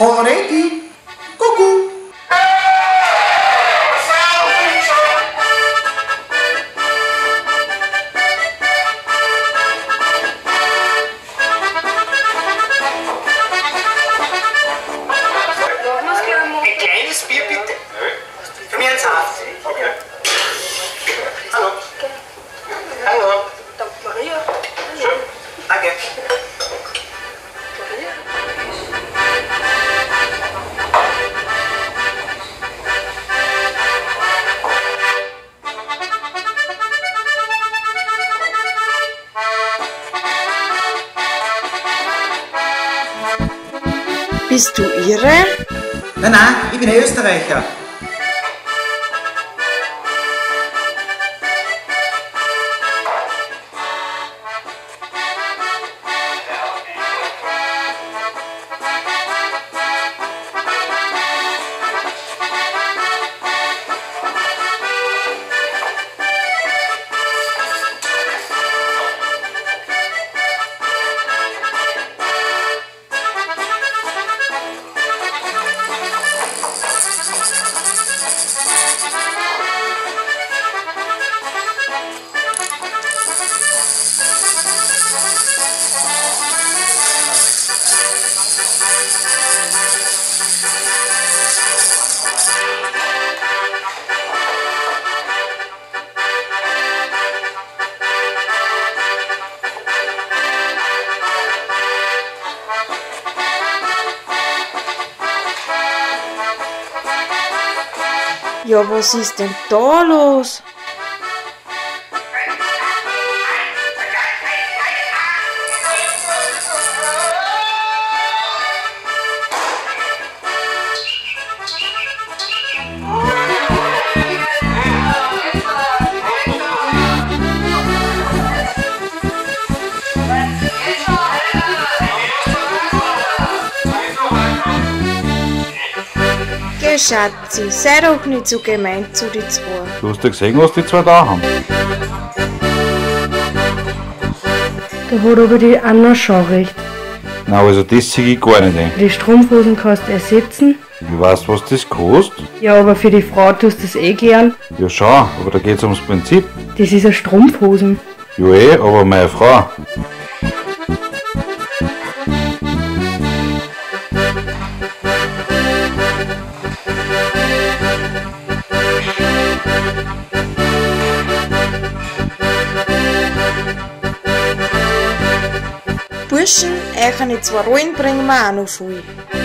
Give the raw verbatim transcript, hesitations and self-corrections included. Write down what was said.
one eighty. Cuckoo. Bist du Ire? Nein, nein, ich bin ein Österreicher. Ja, was ist denn da los? Schatzi, sei doch nicht so gemein zu die zwei. Du hast ja gesehen, was die zwei da haben. Da hat aber die Anna schon recht. Na, also das sehe ich gar nicht ein. Die Strumpfhosen kannst du ersetzen. Du weißt, was das kostet? Ja, aber für die Frau tust du das eh gern. Ja, schau, aber da geht's ums Prinzip. Das ist eine Strumpfhosen. Ja, eh, aber meine Frau. Burschen, euch eine zwei Rollen bringen wir auch noch viel.